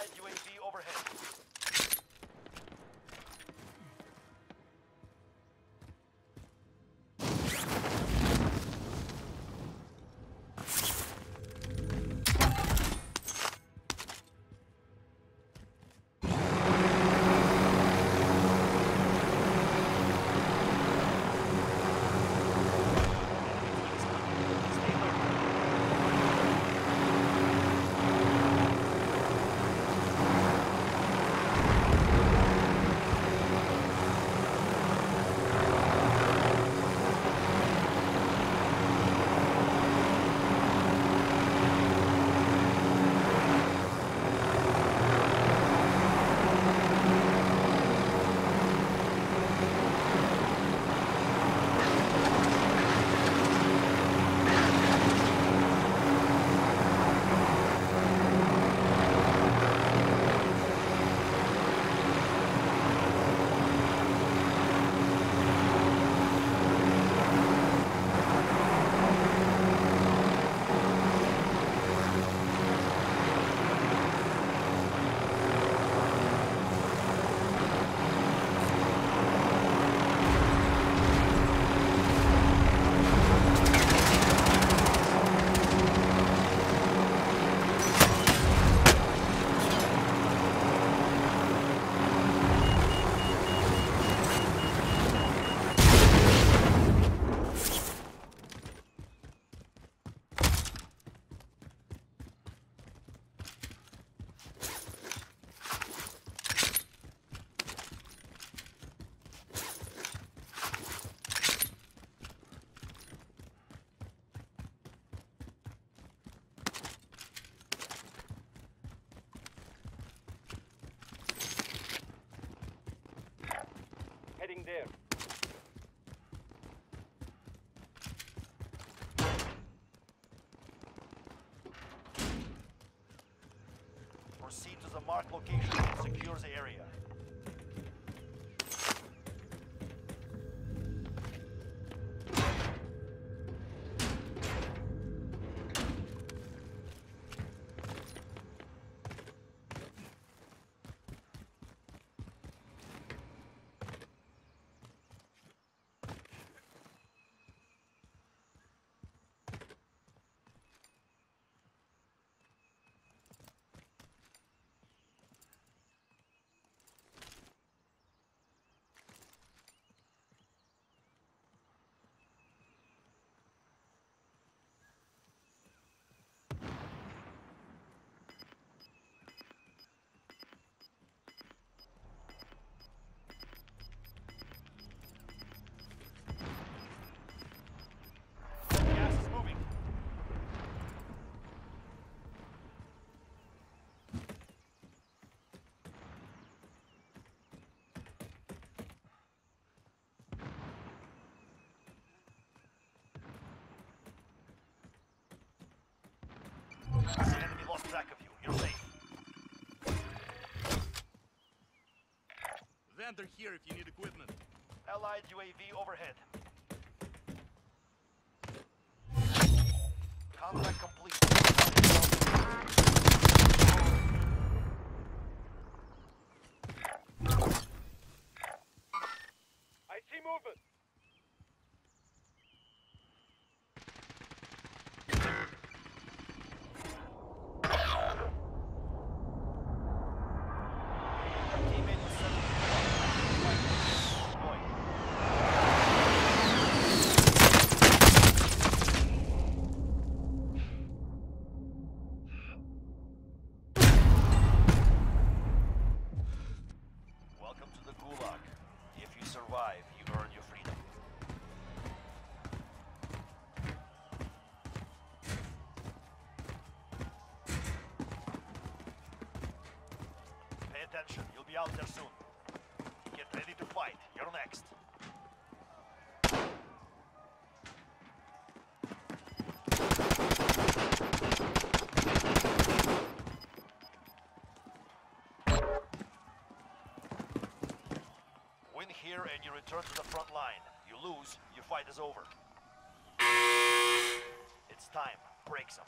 Allied UAV overhead. There. Proceed to the marked location and secure the area. The enemy lost track of you. You're safe. Vendor here if you need equipment. Allied UAV overhead. Contract complete. I see movement. Attention, you'll be out there soon. Get ready to fight. You're next. Win here and you return to the front line. You lose, your fight is over. It's time. Break some.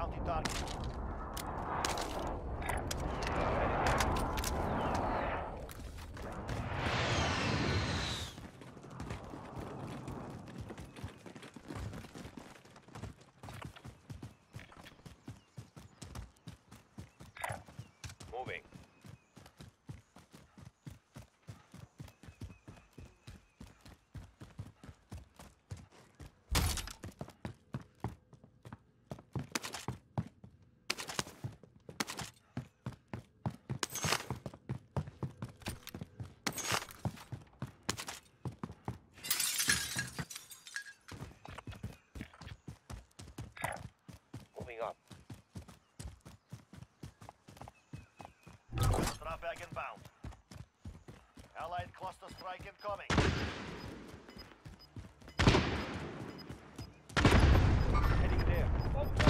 Found the target. Up. Strap bag inbound. Allied cluster strike incoming. Heading there. Well done.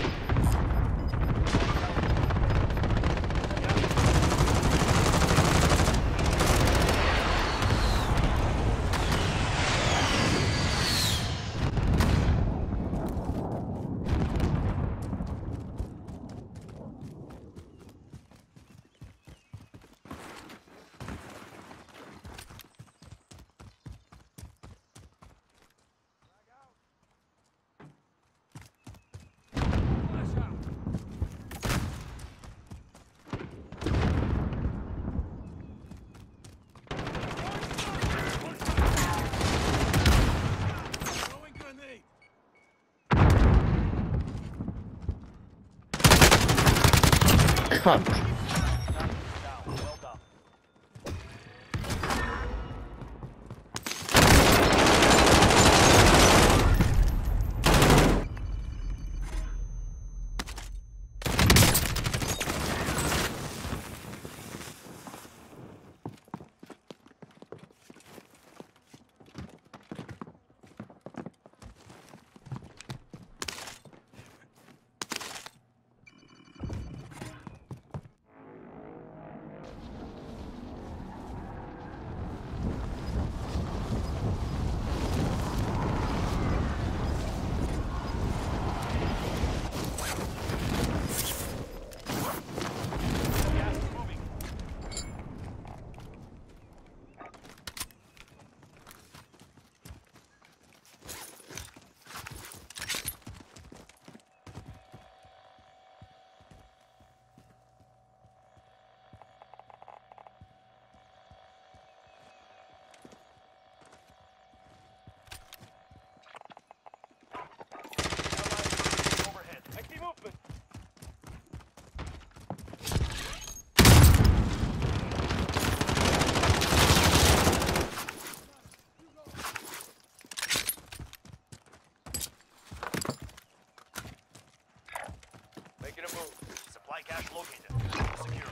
Supply cache located. Secure.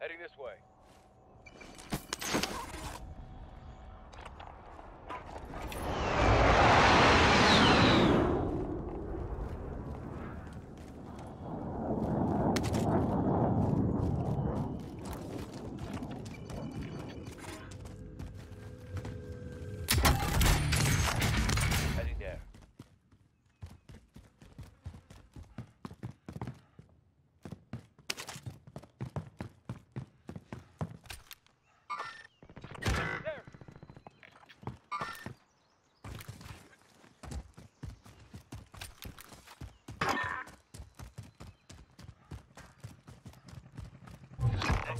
Heading this way.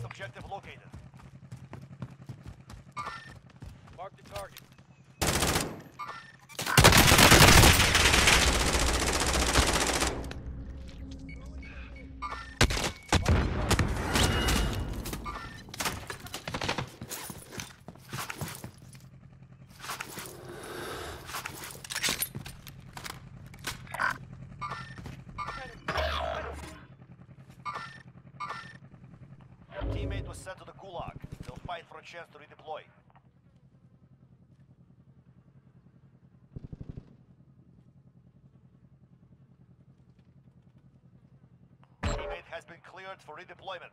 Objective located. Mark the target. Was sent to the gulag. They'll fight for a chance to redeploy. Teammate has been cleared for redeployment.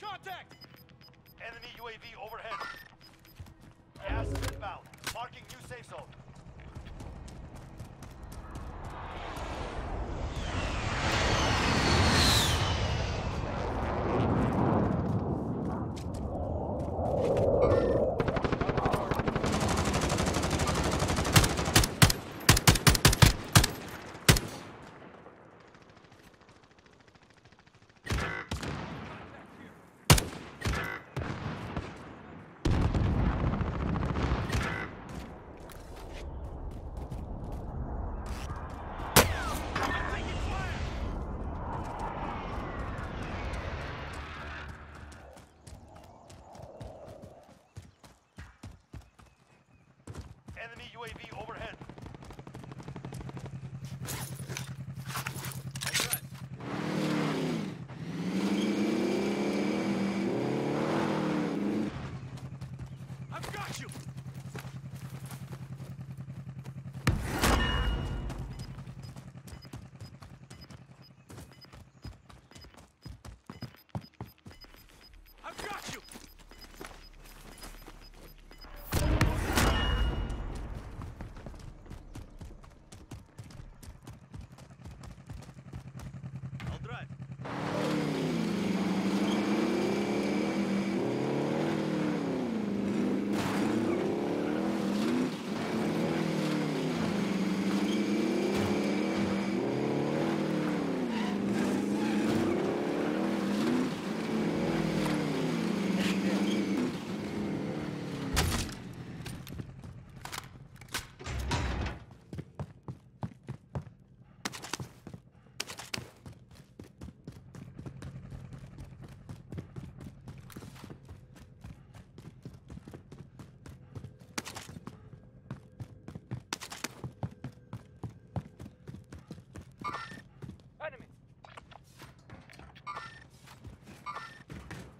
Contact! Enemy UAV overhead. Gas is inbound. Marking new safe zone. Enemy UAV overhead. I've got you.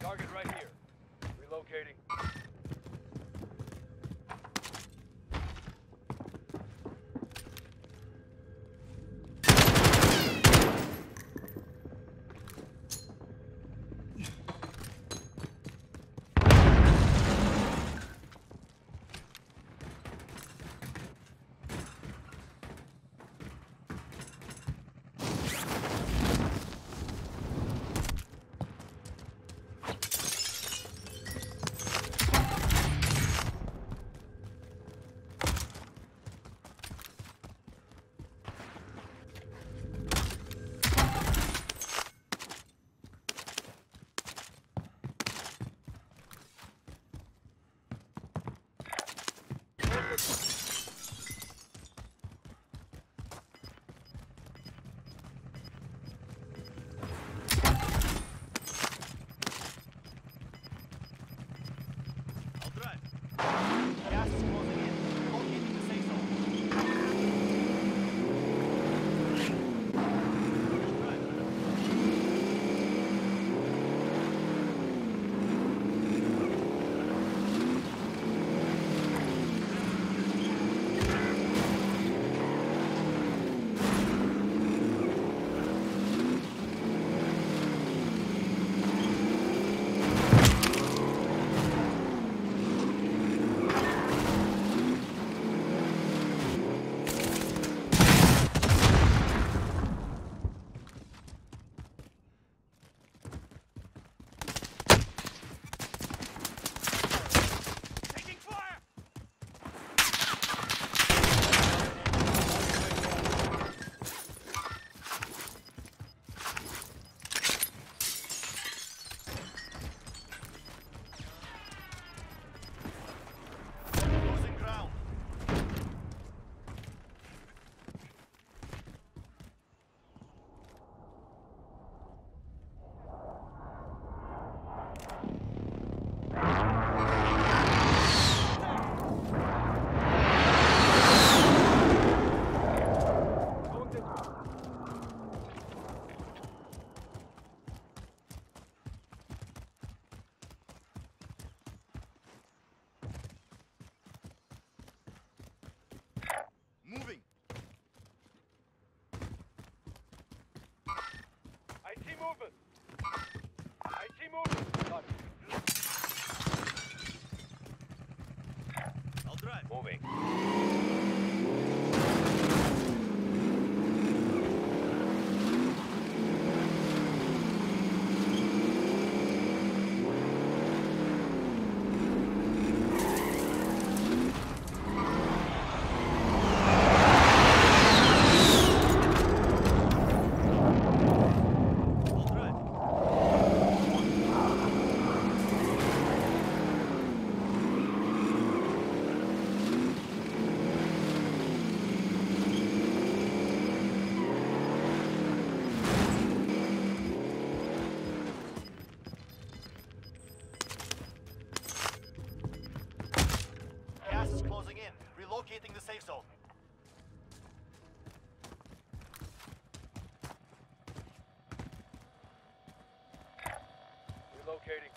Target right here. Relocating. IT movement! IT movement! Locating the safe zone. Relocating.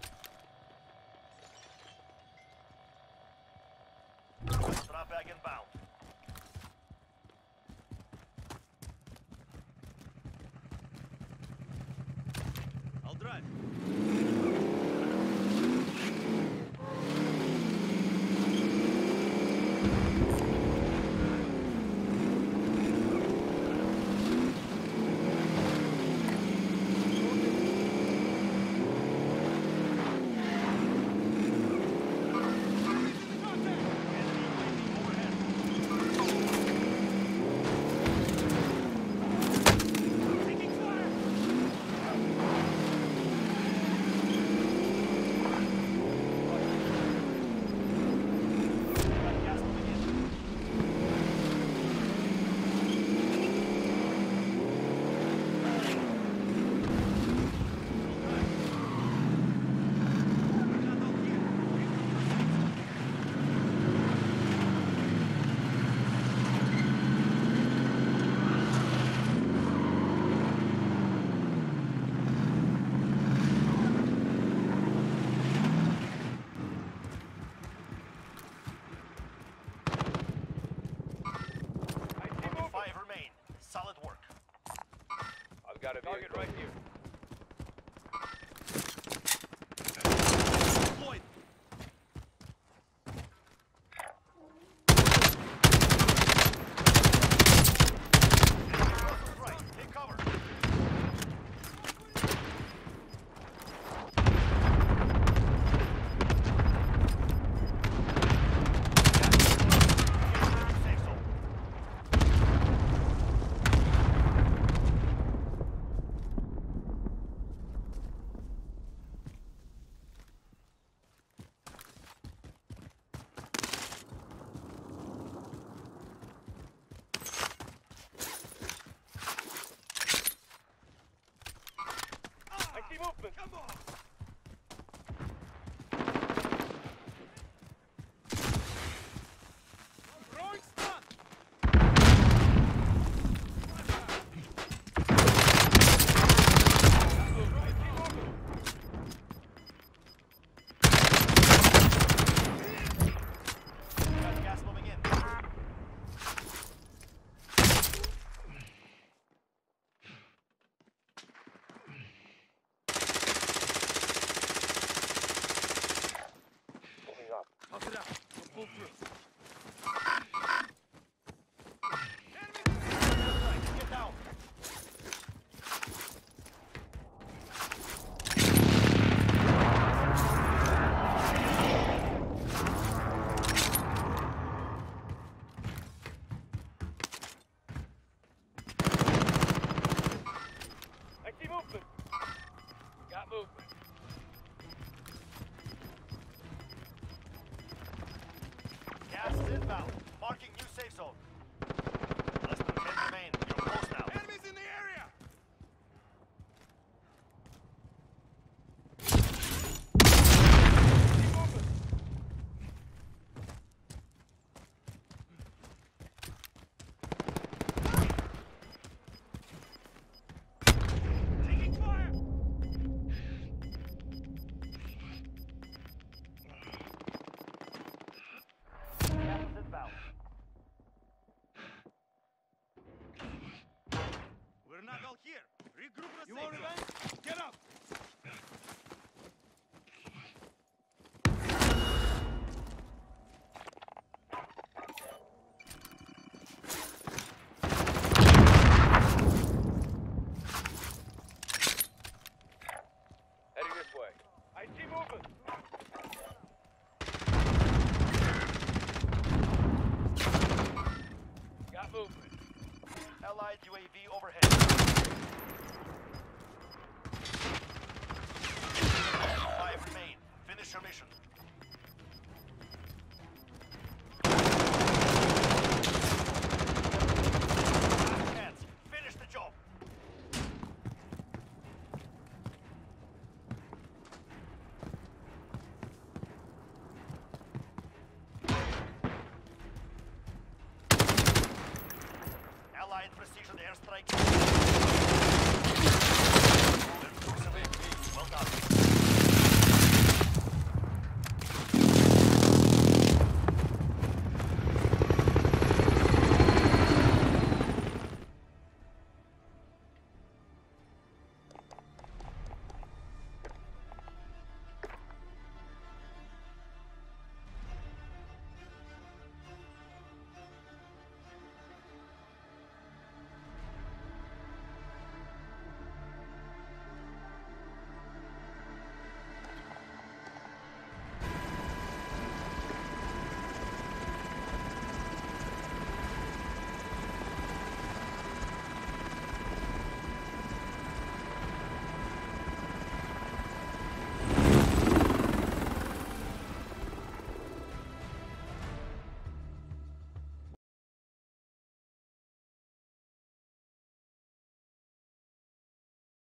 Drop bag inbound. I'll drive. Target right here. Deployed. Right, take cover. Movement. Come on! Throwing stun! Got gas moving in. Pull through. I see movement. Got movement. Gas is inbound. Marking new safe zone. Less than 10 remain. You're close now. Enemies in the area! Keep open. Taking fire! We're not all here. Regroup and you want revenge? Get up! Heading this way. I see movement. Got movement. Allied UAV overhead. Five remain. Finish your mission. Hands. Finish the job. applied precision airstrike.